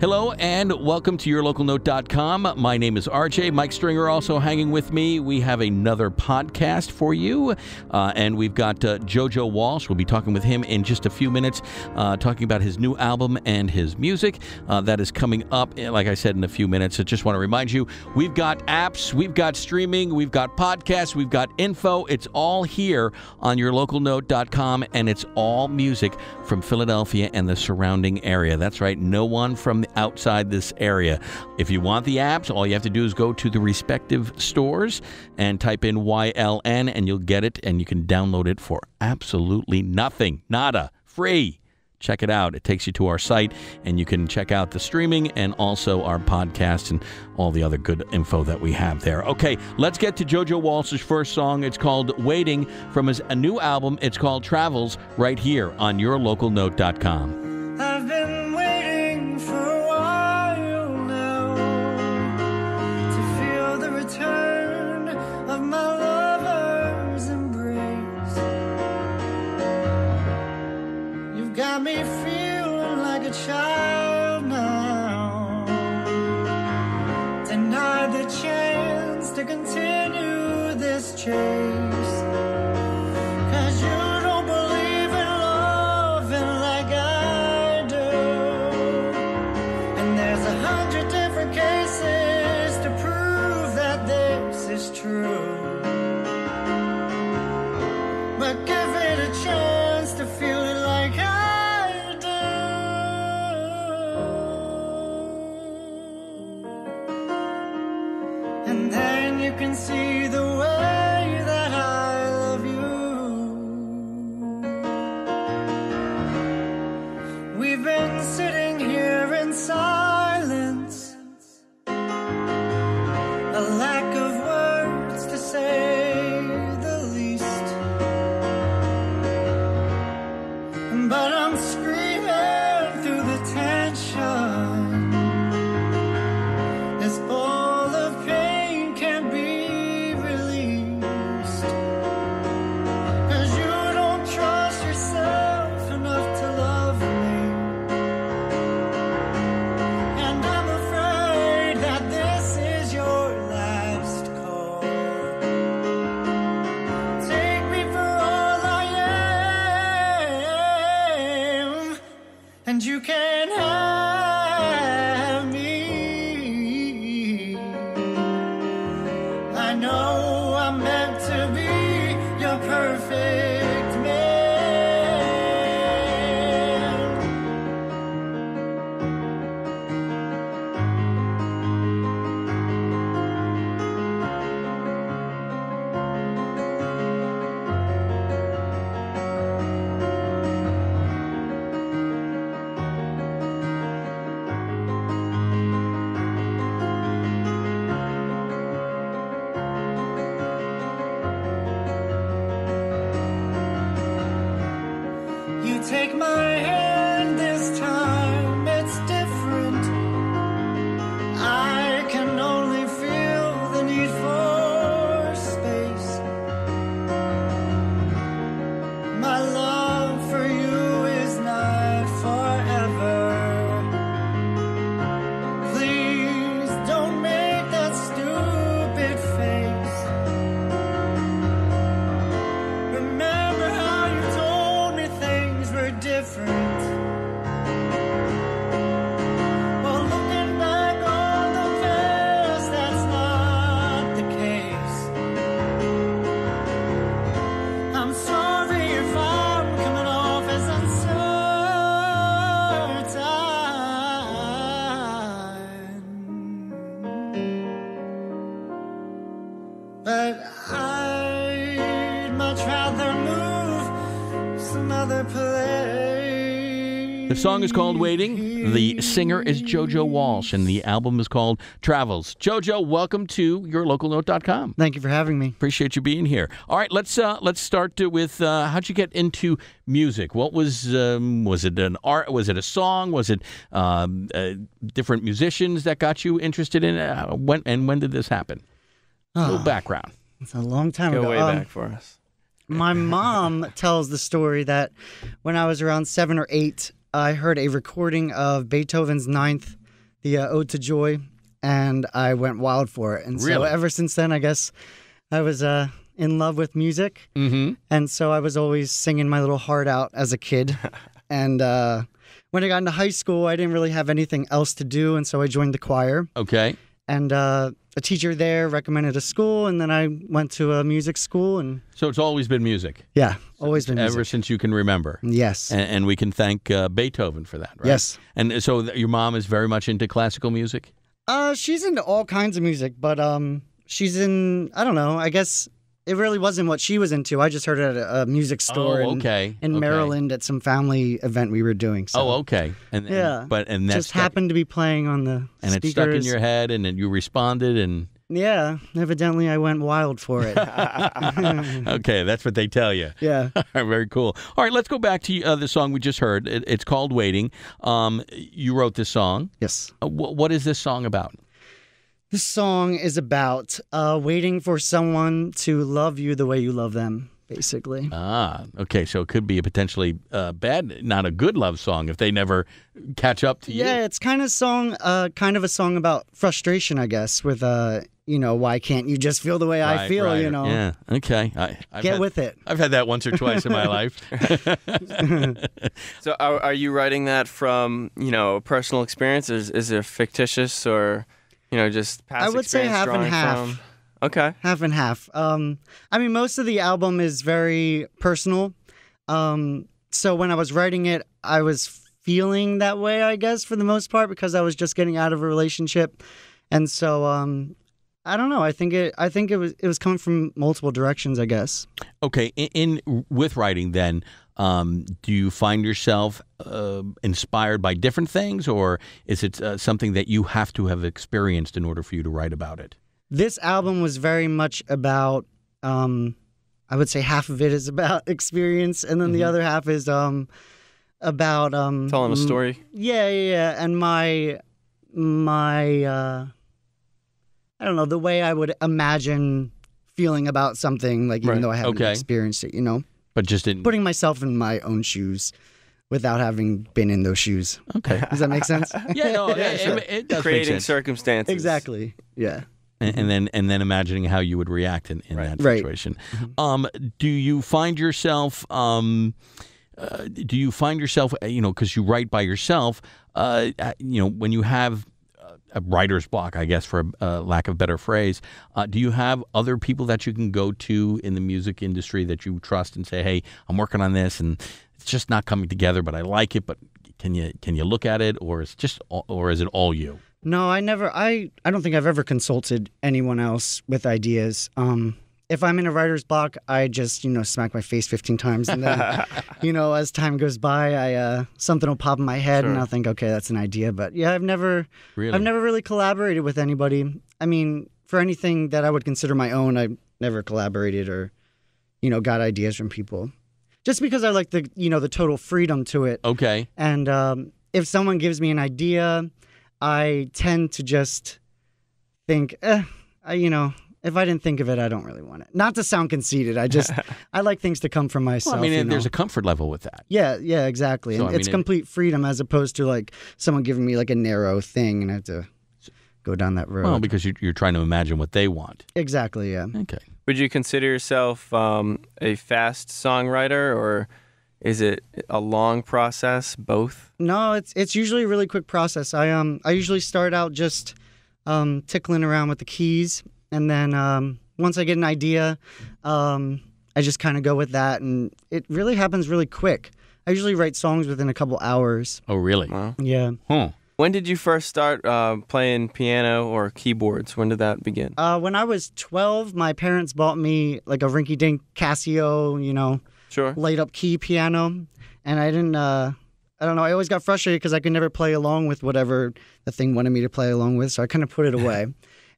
Hello and welcome to YourLocalNote.com. My name is RJ. Mike Stringer also hanging with me. We have another podcast for you, and we've got JoJo Walsh. We'll be talking with him in just a few minutes, talking about his new album and his music. That is coming up, like I said, in a few minutes. I just want to remind you, we've got apps, we've got streaming, we've got podcasts, we've got info. It's all here on YourLocalNote.com, and it's all music from Philadelphia and the surrounding area. That's right, no one from outside this area. If you want the apps, all you have to do is go to the respective stores and type in YLN and you'll get it, and you can download it for absolutely nothing. Nada. Free. Check it out. It takes you to our site, and you can check out the streaming and also our podcast and all the other good info that we have there. Okay, let's get to JoJo Walsh's first song. It's called Waiting, from his new album. It's called Travels, right here on YourLocalNote.com. I've been waiting for return of my lover's embrace. You've got me feeling like a child now, denied the chance to continue this chase. 'Cause you don't believe in loving like I do, and there's 100 different cases is true, but give it a chance to feel it like I do, and then you can see the way that I love you. We've been sitting here in silence, a lack of say the least, but I'm screaming through the tension. This ball of pain can't be released, 'cause you don't trust yourself enough to love me, and I'm afraid that this is your last call. And you can have me. I know I'm meant to be your perfect man. Take my hand this time, it's different. I can only feel the need for space. My love for you is not forever. Please don't make that stupid face. Remember how you told me things were different. Well, looking back on the past, that's not the case. I'm sorry if I'm coming off as uncertain, but I'd much rather move some other place. The song is called Waiting. The singer is JoJo Walsh, and the album is called Travels. JoJo, welcome to YourLocalNote.com. Thank you for having me. Appreciate you being here. All right, let's start with how'd you get into music? What was it an art? Was it a song? Was it different musicians that got you interested in it? When did this happen? A little background. It's a long time ago. Go way back for us. My mom tells the story that when I was around 7 or 8, I heard a recording of Beethoven's Ninth the Ode to Joy, and I went wild for it. And so ever since then, I guess I was in love with music. Mm-hmm. And so I was always singing my little heart out as a kid. And when I got into high school, I didn't really have anything else to do, and so I joined the choir. Okay. And a teacher there recommended a school, and then I went to a music school. And so it's always been music? Yeah, always been music. Ever since you can remember? Yes. And we can thank Beethoven for that, right? Yes. And so your mom is very much into classical music? She's into all kinds of music, but she's in, I don't know, I guess it really wasn't what she was into. I just heard it at a music store in Maryland at some family event we were doing. So. Oh, okay. And, yeah. And that just happened to be playing on the speakers. And it stuck in your head, and then you responded, and... Yeah, evidently I went wild for it. Okay, that's what they tell you. Yeah. Very cool. All right, let's go back to the song we just heard. It's called Waiting. You wrote this song. Yes. What is this song about? This song is about waiting for someone to love you the way you love them, basically. Ah, okay, so it could be a potentially bad, not a good love song if they never catch up to you. Yeah, it's kind of a song about frustration, I guess, with... You know, why can't you just feel the way I feel, you know? Yeah, okay. I've had it. I've had that once or twice in my life. So are you writing that from, you know, personal experience? Is it fictitious or, you know, just past experience? I would say half and half. Okay. Half and half. I mean, most of the album is very personal. So when I was writing it, I was feeling that way, I guess, for the most part, because I was just getting out of a relationship. And so... I don't know. I think it was coming from multiple directions, I guess. Okay. With writing, then, do you find yourself inspired by different things, or is it something that you have to have experienced in order for you to write about it? This album was very much about. I would say half of it is about experience, and then the other half is about telling a story. Yeah, and my. I don't know, the way I would imagine feeling about something, like even though I haven't experienced it, you know? But just in... Putting myself in my own shoes without having been in those shoes. Okay. Does that make sense? It does. Creating make sense. Circumstances. Exactly, yeah. And then imagining how you would react in that situation. Right. Do you find yourself... you know, because you write by yourself, you know, when you have... a writer's block, I guess, for lack of better phrase. Do you have other people that you can go to in the music industry that you trust and say, "Hey, I'm working on this, and it's just not coming together, but I like it. But can you look at it, or is it all you?" No, I never. I don't think I've ever consulted anyone else with ideas. If I'm in a writer's block, I just smack my face 15 times, and then as time goes by, something will pop in my head, and I'll think, okay, that's an idea. But yeah, I've never really collaborated with anybody. I mean, for anything that I would consider my own, I never collaborated or, got ideas from people, just because I like the the total freedom to it. Okay. And if someone gives me an idea, I tend to just think, if I didn't think of it, I don't really want it. Not to sound conceited, I like things to come from myself. Well, I mean, there's a comfort level with that. Yeah, exactly. So, and it's complete freedom as opposed to like someone giving me like a narrow thing and I have to go down that road. Well, because you're trying to imagine what they want. Exactly. Yeah. Okay. Would you consider yourself a fast songwriter, or is it a long process? Both? No, it's usually a really quick process. I usually start out just tickling around with the keys. And then once I get an idea, I just kind of go with that, and it really happens really quick. I usually write songs within a couple hours. Oh, really? Wow. Yeah. Huh. When did you first start playing piano or keyboards? When did that begin? When I was 12, my parents bought me like a rinky-dink Casio, light-up key piano, and I didn't... I don't know. I always got frustrated because I could never play along with whatever the thing wanted me to play along with, so I kind of put it away.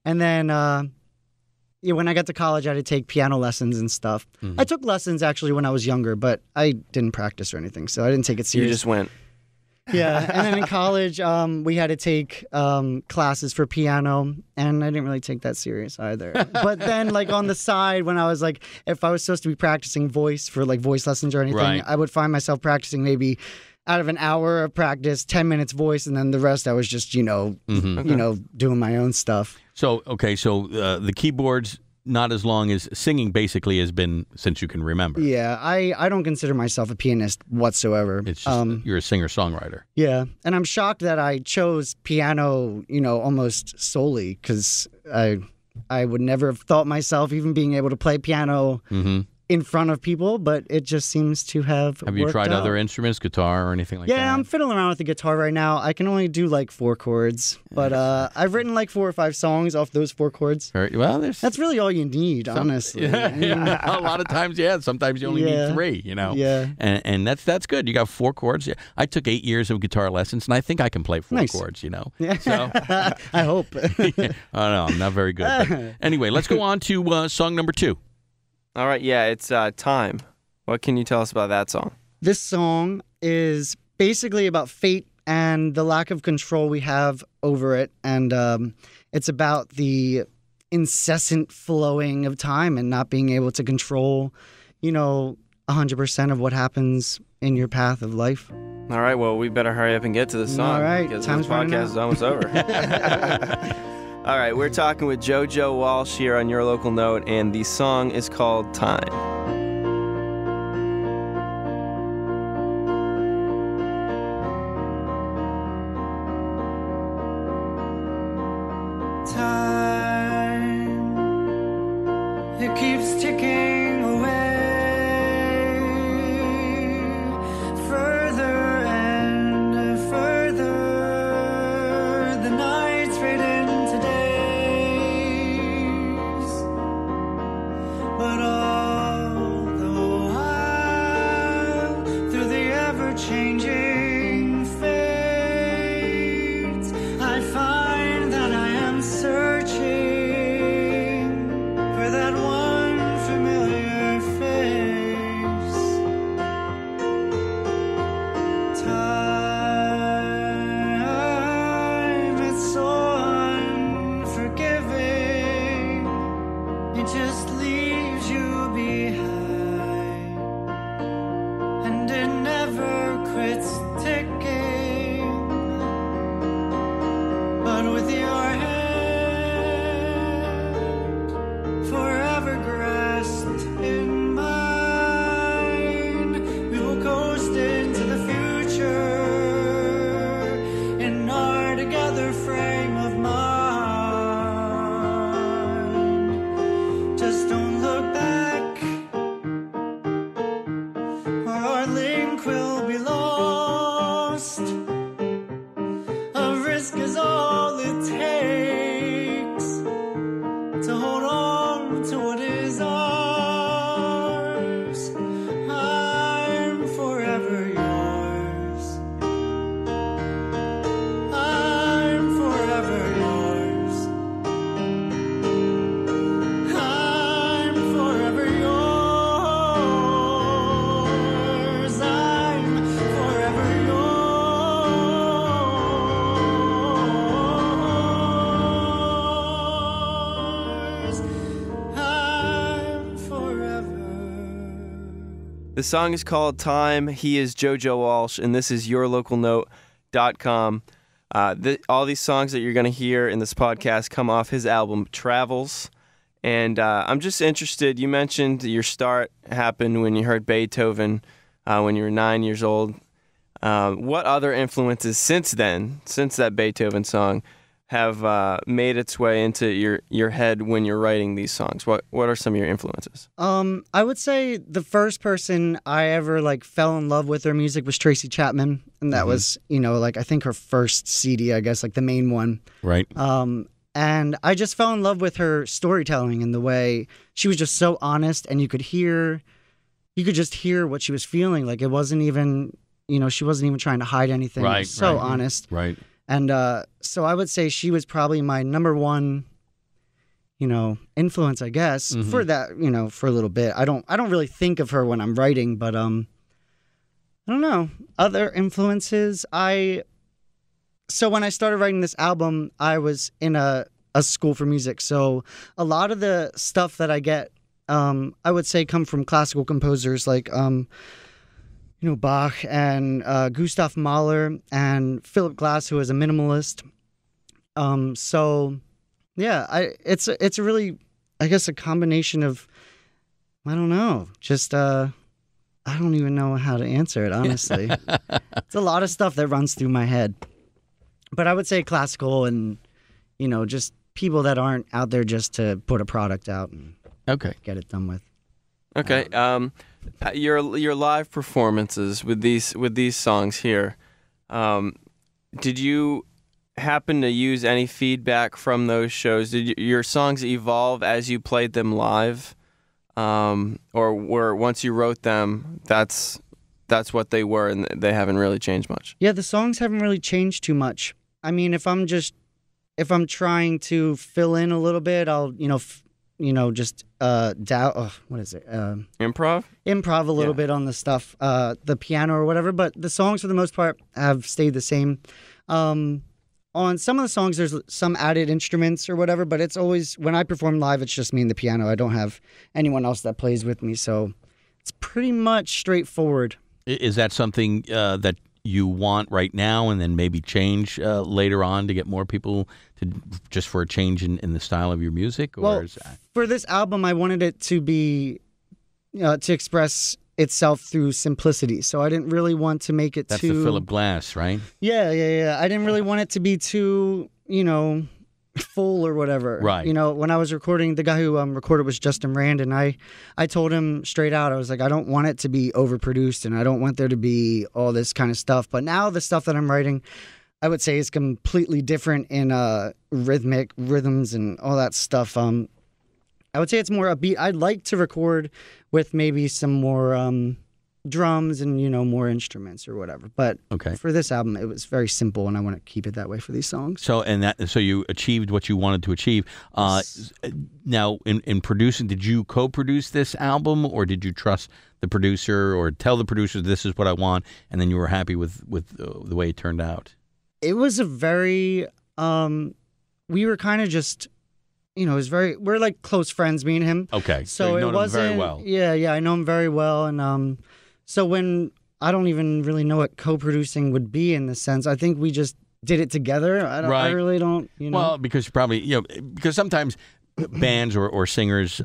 And then... when I got to college, I had to take piano lessons and stuff. Mm-hmm. I took lessons, actually, when I was younger, but I didn't practice or anything, so I didn't take it seriously. You just went. Yeah, and then in college, we had to take classes for piano, and I didn't really take that serious either. But then, like, on the side, when I was, like, if I was supposed to be practicing voice for, like, voice lessons or anything, I would find myself practicing maybe out of an hour of practice, 10 minutes voice, and then the rest I was just, doing my own stuff. So, okay, so the keyboards, not as long as singing basically has been since you can remember. Yeah, I don't consider myself a pianist whatsoever. It's just you're a singer-songwriter. Yeah, and I'm shocked that I chose piano, almost solely, because I would never have thought myself even being able to play piano in front of people, but it just seems to have Have you tried other instruments, guitar or anything like that? Yeah, I'm fiddling around with the guitar right now. I can only do like 4 chords, but I've written like 4 or 5 songs off those 4 chords. All right. Well, that's really all you need, honestly. Yeah, yeah. A lot of times, yeah. Sometimes you only need 3, Yeah. And that's good. You got 4 chords. Yeah. I took 8 years of guitar lessons, and I think I can play 4 chords, Yeah. So I hope. Yeah. Oh, no, I'm not very good. But anyway, let's go on to song number 2. All right, yeah, it's Time. What can you tell us about that song? This song is basically about fate and the lack of control we have over it, and it's about the incessant flowing of time and not being able to control, 100% of what happens in your path of life. All right, well, we better hurry up and get to the song. All right, because this podcast is almost over. All right, we're talking with JoJo Walsh here on Your Local Note, and the song is called Time. Time, it keeps ticking away, further and further, the night's fading. But all the while, through the ever-changing fates, I find that I am searching for that one familiar face. Time, it's so unforgiving, it just leaves you behind, and it never quits ticking, but with your hand forever grasped in mine, we will coast into the future in our together frame of mind. Just don't look back, will be lost. A risk is all it takes to hold on to what is ours. I'm forever yours. I'm forever yours. I'm forever yours. I'm forever. The song is called Time. He is JoJo Walsh, and this is YourLocalNote.com. All these songs that you're going to hear in this podcast come off his album, Travels. And I'm just interested, you mentioned your start happened when you heard Beethoven when you were 9 years old. What other influences since then, since that Beethoven song, have made its way into your head when you're writing these songs? What are some of your influences? I would say the first person I ever fell in love with their music was Tracy Chapman, and that was I think her first CD, I guess, the main one. Right. And I just fell in love with her storytelling and the way she was just so honest, and you could just hear what she was feeling. It wasn't even she wasn't even trying to hide anything. Right. So honest. Right. And so I would say she was probably my #1, influence, I guess, for that, for a little bit. I don't really think of her when I'm writing, but I don't know. Other influences, so when I started writing this album, I was in a school for music. So a lot of the stuff that I get, I would say come from classical composers like you know, Bach and Gustav Mahler and Philip Glass, who was a minimalist. So yeah, it's really, I guess, a combination of, I don't know, just I don't even know how to answer it, honestly. It's a lot of stuff that runs through my head. But I would say classical and, you know, just people that aren't out there just to put a product out and get it done with. Okay. Your live performances with these songs here, did you happen to use any feedback from those shows? Did your songs evolve as you played them live? Or were, once you wrote them, that's what they were and they haven't really changed much? Yeah, the songs haven't really changed too much. I mean, if I'm trying to fill in a little bit, I'll, improv a little bit on the stuff, the piano or whatever, but the songs for the most part have stayed the same. On some of the songs, there's some added instruments or whatever, but it's always, when I perform live, it's just me and the piano. I don't have anyone else that plays with me, so it's pretty much straightforward. Is that something that you want right now and then maybe change later on to get more people to, just for a change in the style of your music? Or well, for this album, I wanted it to be, to express itself through simplicity. So I didn't really want to make it too... That's the Philip Glass, right? Yeah. I didn't really want it to be too, you know, full or whatever. Right. You know, when I was recording, the guy who recorded was Justin Rand, and I told him straight out, I was like, I don't want it to be overproduced, and I don't want there to be all this kind of stuff. But now the stuff that I'm writing, I would say, is completely different in rhythmic rhythms and all that stuff. I would say it's more upbeat. I'd like to record with maybe some more drums and, you know, more instruments or whatever. But for this album, it was very simple, and I want to keep it that way for these songs. So so you achieved what you wanted to achieve. Now, in producing, did you co-produce this album, or did you trust the producer or tell the producer this is what I want, and then you were happy with the way it turned out? It was a very we were kind of just... You know, we're like close friends, me and him. Okay, so you know him very well. Yeah, I know him very well, and so when I don't even really know what co-producing would be in the sense, I think we just did it together. I really don't. You know, well, because because sometimes bands or singers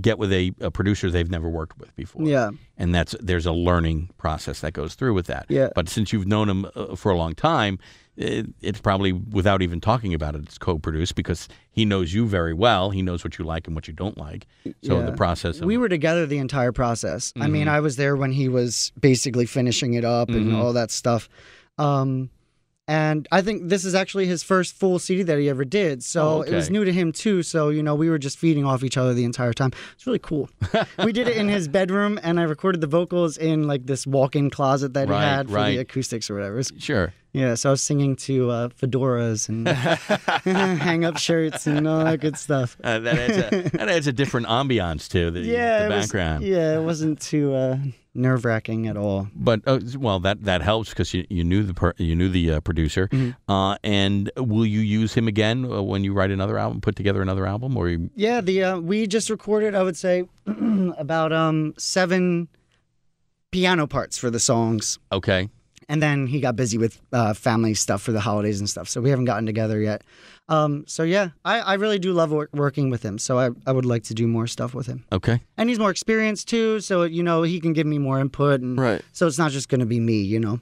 get with a producer they've never worked with before. Yeah, and there's a learning process that goes through with that. Yeah, but since you've known him for a long time. It's probably, without even talking about it, it's co-produced because he knows you very well. He knows what you like and what you don't like. So the process... We were together the entire process. Mm-hmm. I mean, I was there when he was basically finishing it up and all that stuff. And I think this is actually his first full CD that he ever did. So it was new to him, too. So, you know, we were just feeding off each other the entire time. It's really cool. We did it in his bedroom, and I recorded the vocals in, like, this walk-in closet that he had for the acoustics or whatever. Sure. Yeah, so I was singing to fedoras and hang-up shirts and all that good stuff. That adds a different ambiance to the background. It wasn't too... nerve-wracking at all, but that helps because you knew the producer. And will you use him again when you write another album, put together another album, or you... Yeah, the we just recorded, I would say, about 7 piano parts for the songs. Okay, and then he got busy with family stuff for the holidays and stuff, so we haven't gotten together yet. So yeah, I really do love working with him, so I would like to do more stuff with him. Okay. And he's more experienced too, so, you know, he can give me more input, and so it's not just going to be me, you know.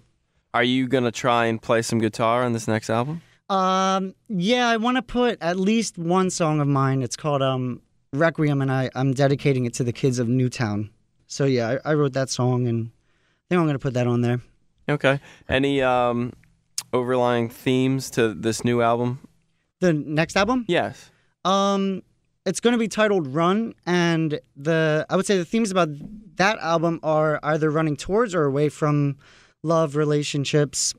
Are you going to try and play some guitar on this next album? Yeah, I want to put at least one song of mine. It's called Requiem, and I'm dedicating it to the kids of Newtown. So yeah, I wrote that song, and I think I'm going to put that on there. Okay. Any overlying themes to this new album? The next album? Yes. It's going to be titled Run, and I would say the themes about that album are either running towards or away from love, relationships.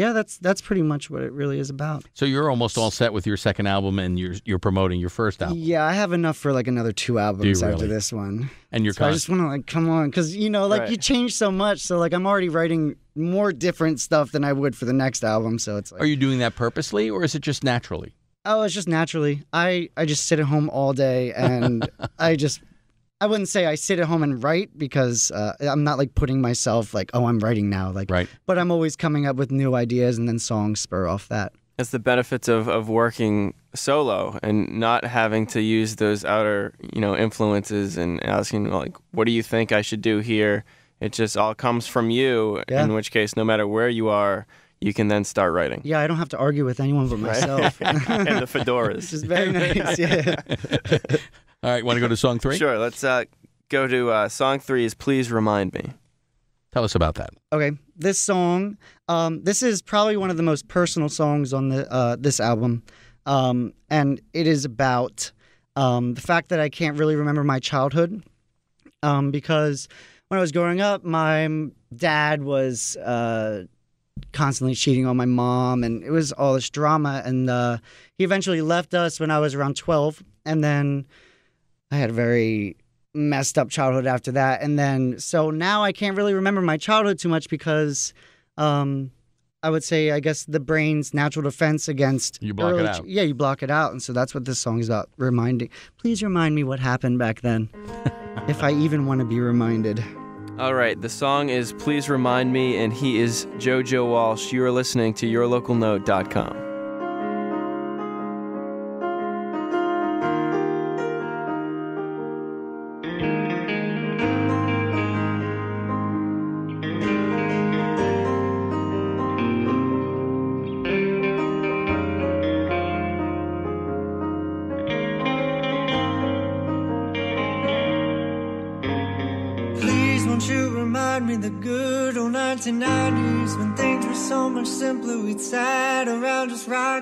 Yeah, that's pretty much what it really is about. So you're almost all set with your second album, and you're promoting your first album. Yeah, I have enough for like another 2 albums after this one. And you're I just want to like come on, because you know, like you change so much. So like I'm already writing more different stuff than I would for the next album. So it's like, are you doing that purposely, or is it just naturally? Oh, it's just naturally. I just sit at home all day, and I just I wouldn't say I sit at home and write because I'm not like putting myself like, oh, I'm writing now. Like, right. But I'm always coming up with new ideas and then songs spur off that. It's the benefits of working solo and not having to use those outer, you know, influences and asking like, what do you think I should do here? It just all comes from you, yeah. In which case, no matter where you are, you can then start writing. Yeah, I don't have to argue with anyone but myself. And the fedoras. Which is very nice, yeah. All right, want to go to song three? Sure, let's go to song three is Please Remind Me. Tell us about that. Okay, this song, this is probably one of the most personal songs on the this album. And it is about the fact that I can't really remember my childhood because when I was growing up, my dad was... constantly cheating on my mom, and it was all this drama, and he eventually left us when I was around 12, and then I had a very messed up childhood after that, and then so now I can't really remember my childhood too much because I would say, I guess, the brain's natural defense against... You block it out. Yeah, you block it out, and so that's what this song is about, reminding. Please remind me what happened back then, if I even want to be reminded. All right, the song is Please Remind Me, and he is JoJo Walsh. You are listening to YourLocalNote.com.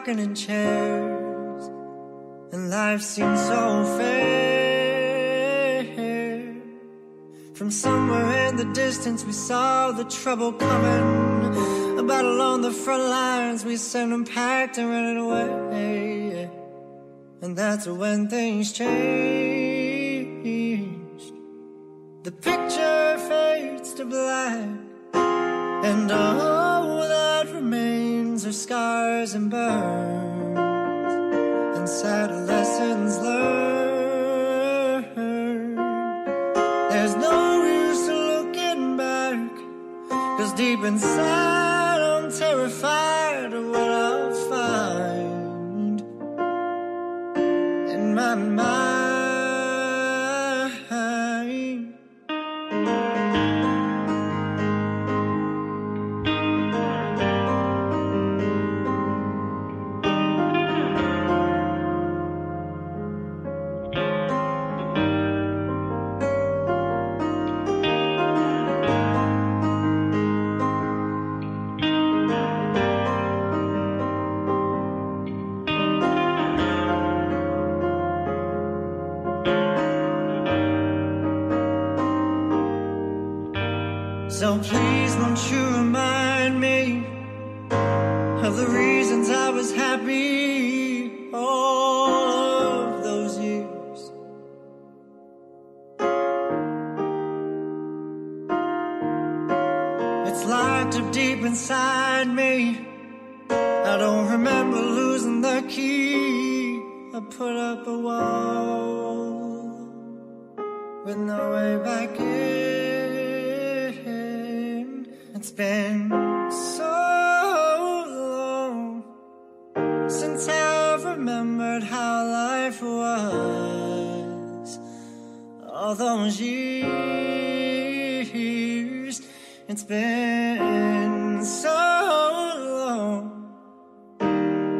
In chairs, and life seems so fair. From somewhere in the distance, we saw the trouble coming. A battle on the front lines, we sent them packed and ran away. And that's when things changed. The picture fades to black, and all that remains are scars and burns and sad lessons learned. There's no use to looking back, 'cause deep inside I'm terrified of what I'll find in my mind. So please won't you remind me of the reasons I was happy all of those years. It's locked up deep inside me. I don't remember losing the key. I put up a wall with no way back in. It's been so long since I've remembered how life was all those years. It's been so long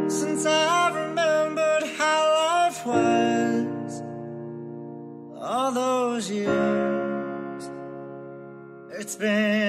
since I've remembered how life was all those years. It's been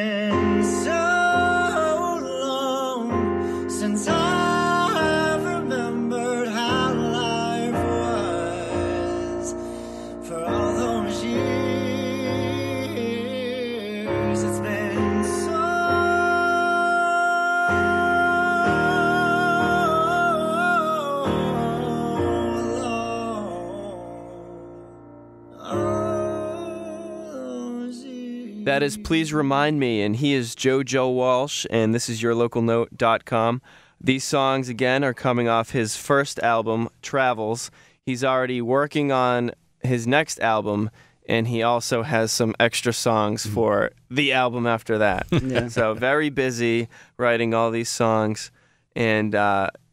that is Please Remind Me, and he is JoJo Walsh, and this is YourLocalNote.com. These songs, again, are coming off his first album, Travels. He's already working on his next album. and he also has some extra songs for the album after that. Yeah. So very busy writing all these songs, and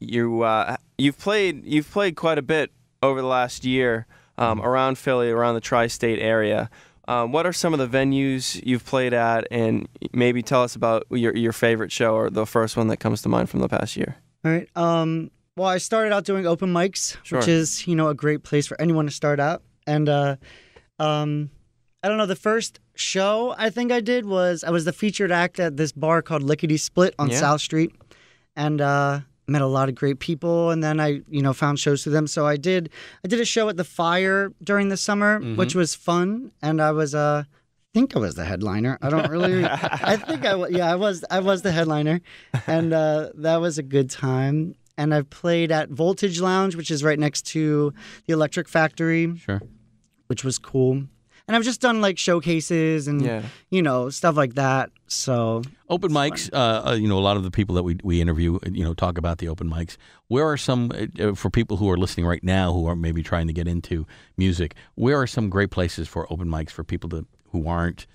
you've played quite a bit over the last year around Philly, around the tri-state area. What are some of the venues you've played at, and maybe tell us about your favorite show or the first one that comes to mind from the past year? All right. Well, I started out doing open mics, sure, which is, you know, a great place for anyone to start out. And I don't know, the first show I think I did was, I was the featured act at this bar called Lickety Split on South Street. And met a lot of great people, and then I, you know, found shows through them. So I did a show at the Fire during the summer, which was fun, and I was I think I was the headliner. I don't really. I think I was. Yeah, I was. I was the headliner, and that was a good time. And I've played at Voltage Lounge, which is right next to the Electric Factory, sure, which was cool. And I've just done, like, showcases and, you know, stuff like that. So open mics, you know, a lot of the people that we interview, you know, talk about the open mics. Where are some, for people who are listening right now who are maybe trying to get into music, where are some great places for open mics for people to, who aren't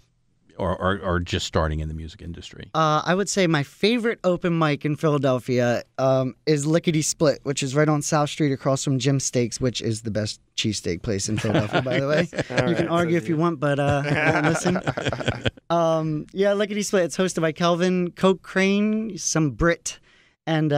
or are just starting in the music industry? I would say my favorite open mic in Philadelphia is Lickety Split, which is right on South Street across from Jim Steaks, which is the best cheesesteak place in Philadelphia, by the way. You can argue if you want, but won't listen. Yeah, Lickety Split. It's hosted by Calvin Cochrane, some Brit, and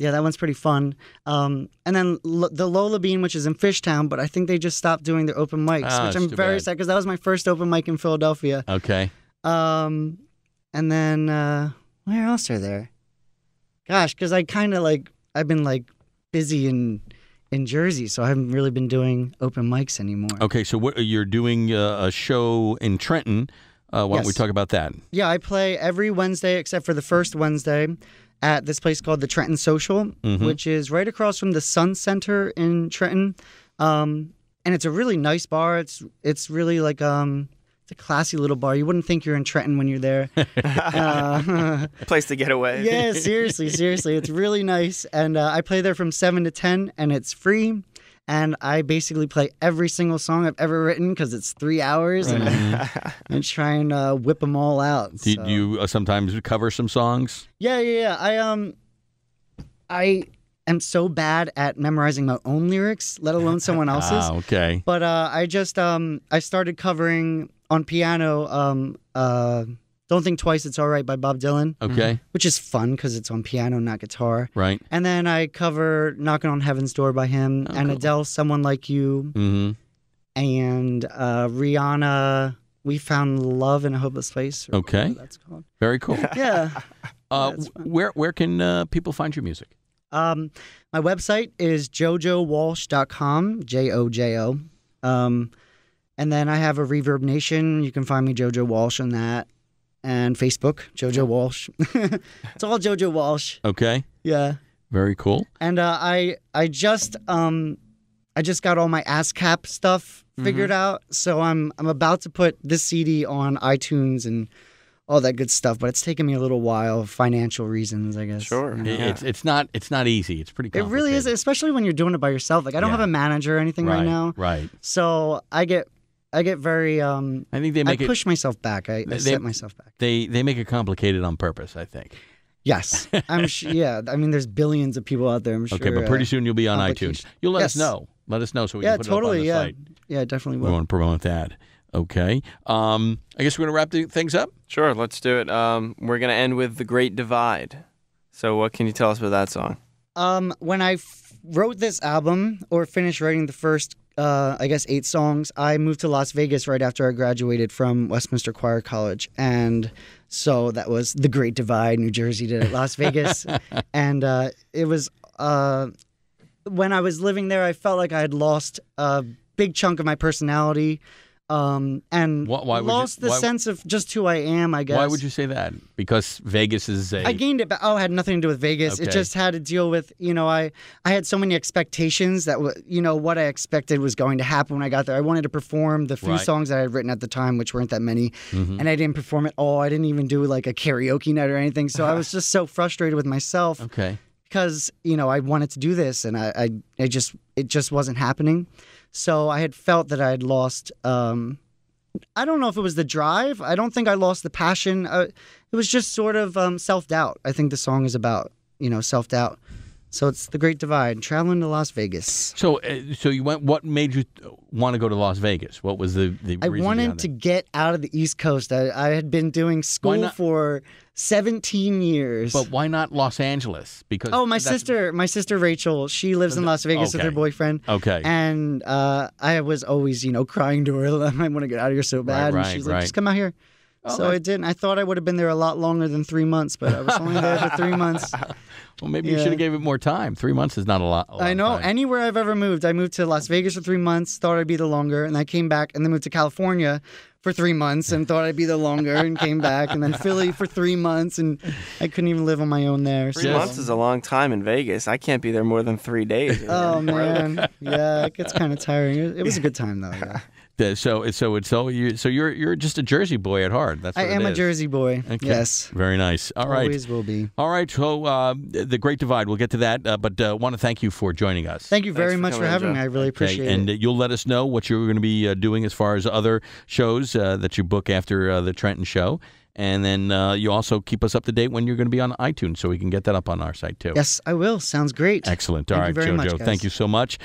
yeah, that one's pretty fun. And then the Lola Bean, which is in Fishtown, but I think they just stopped doing their open mics, which I'm very sad, because that was my first open mic in Philadelphia. Okay. And then where else are there? Gosh, because I kind of like, I've been like busy in Jersey, so I haven't really been doing open mics anymore. Okay, so what you're doing a show in Trenton. Why don't we talk about that? Yeah, I play every Wednesday except for the first Wednesday at this place called the Trenton Social, which is right across from the Sun Center in Trenton. And it's a really nice bar. It's really like it's a classy little bar. You wouldn't think you're in Trenton when you're there. Place to get away. Yeah, seriously, seriously. It's really nice. And I play there from 7 to 10, and it's free. And I basically play every single song I've ever written because it's 3 hours, and I try and whip them all out. So. Do you sometimes cover some songs? Yeah. I am so bad at memorizing my own lyrics, let alone someone else's. Okay. But I just I started covering on piano. Don't Think Twice, It's All Right by Bob Dylan. Okay. Which is fun because it's on piano, not guitar. Right. And then I cover Knocking on Heaven's Door by him, and Adele, Someone Like You, and Rihanna, We Found Love in a Hopeless Place. Okay. That's called. Very cool. Yeah. Where can people find your music? My website is JoJoWalsh.com, J-O-J-O. And then I have a Reverb Nation. You can find me, JoJo Walsh, on that. And Facebook, JoJo Walsh. It's all JoJo Walsh. Okay. Yeah. Very cool. And I just got all my ASCAP stuff figured out, so I'm about to put this CD on iTunes and all that good stuff. But it's taken me a little while, financial reasons, I guess. Sure. You know? It's not easy. It's pretty complicated. It really is, especially when you're doing it by yourself. Like I don't have a manager or anything right now. Right. So I get very. I think they make push myself back. I set myself back. They make it complicated on purpose, I think. Yes, yeah, I mean, there's billions of people out there. I'm sure. Okay, but pretty soon you'll be on iTunes. You'll let us know. Let us know so we can put it up on the site. Yeah, definitely. We want to promote that. Okay. I guess we're gonna wrap things up. Sure, let's do it. We're gonna end with The Great Divide. So, what can you tell us about that song? When I wrote this album, or finished writing the first, I guess, 8 songs, I moved to Las Vegas right after I graduated from Westminster Choir College. And so that was The Great Divide, New Jersey to Las Vegas. And it was, when I was living there, I felt like I had lost a big chunk of my personality. And lost the sense of just who I am, I guess. Why would you say that? Because Vegas is a... I gained it back. Oh, it had nothing to do with Vegas. Okay. It just had to deal with, you know, I had so many expectations that, you know, what I expected was going to happen when I got there. I wanted to perform the few songs that I had written at the time, which weren't that many, and I didn't perform at all. I didn't even do, like, a karaoke night or anything, so I was just so frustrated with myself. Okay. Because, you know, I wanted to do this, and it just wasn't happening. So I had felt that I had lost, I don't know if it was the drive. I don't think I lost the passion. It was just sort of self-doubt. I think the song is about, you know, self-doubt. So it's The Great Divide, traveling to Las Vegas. So you went, what made you want to go to Las Vegas? What was the reason? I wanted to get out of the East Coast. I had been doing school for 17 years. But why not Los Angeles? Because my sister Rachel, she lives in Las Vegas with her boyfriend. Okay. And I was always, you know, crying to her, I want to get out of here so bad. Right, and she's like, just come out here. So I didn't. I thought I would have been there a lot longer than 3 months, but I was only there for 3 months. Well, maybe you should have gave it more time. 3 months is not a lot I know. Time. Anywhere I've ever moved, I moved to Las Vegas for 3 months, thought I'd be the longer, and I came back, and then moved to California for 3 months and thought I'd be the longer and came back, and then Philly for 3 months, and I couldn't even live on my own there. 3 months is a long time in Vegas. I can't be there more than 3 days. Oh, man. Yeah, it gets kind of tiring. It was a good time, though. Yeah. So you're just a Jersey boy at heart. That's what I am a Jersey boy. Okay. Yes, very nice. All right, always will be. All right, so The Great Divide. We'll get to that, but want to thank you for joining us. Thank you very much for having me. I really appreciate it. And you'll let us know what you're going to be doing as far as other shows that you book after the Trenton show. And then you also keep us up to date when you're going to be on iTunes, so we can get that up on our site, too. Yes, I will. Sounds great. Excellent. All right, JoJo, thank you so much.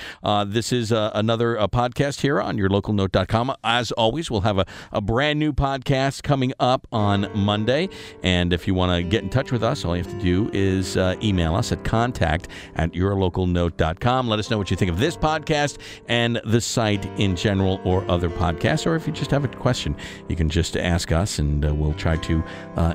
This is another podcast here on YourLocalNote.com. As always, we'll have a brand new podcast coming up on Monday. And if you want to get in touch with us, all you have to do is email us at contact@yourlocalnote.com. Let us know what you think of this podcast and the site in general, or other podcasts. Or if you just have a question, you can just ask us, and we'll try to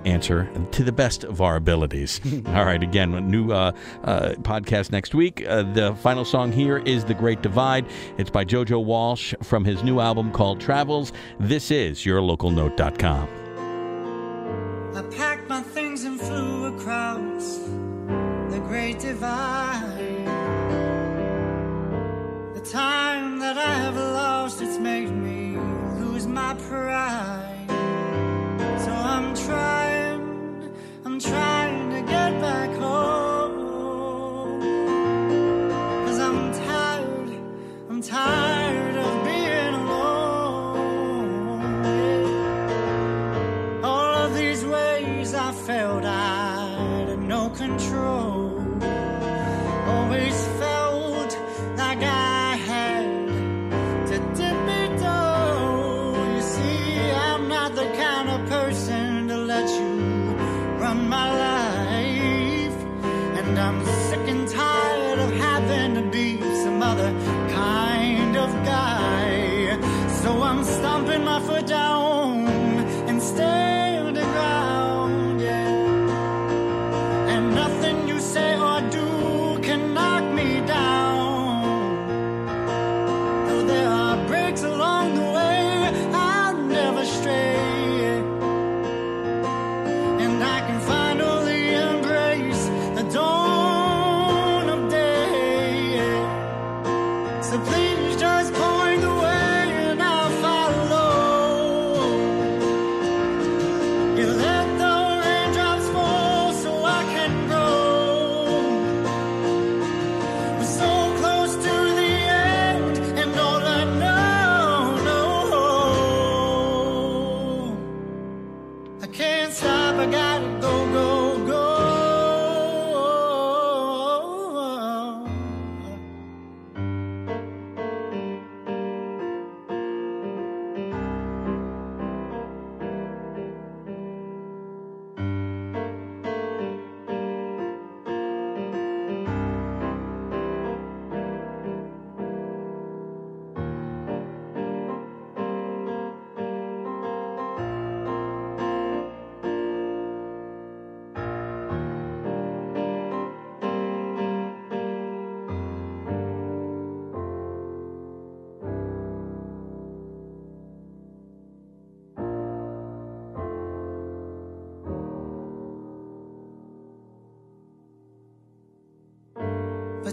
answer to the best of our abilities. All right, again, a new podcast next week. The final song here is The Great Divide. It's by JoJo Walsh from his new album called Travels. This is YourLocalNote.com. I packed my things and flew across the Great Divide. The time that I have lost, it's made me lose my pride. So I'm trying to get back home, 'cause I'm tired of being alone, yeah. All of these ways I failed, I had no control. Always felt like I had to dip it down. You see, I'm not the kind of person to let you run my life, and I'm sick and tired of having to be some other kind of guy. So I'm stomping my foot down and staring the ground, yeah. And nothing you say or do can knock me down. Though there are breaks along the way, I'll never stray.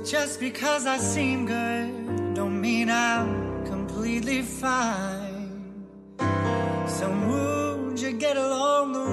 Just because I seem good don't mean I'm completely fine. Some wounds you get along the way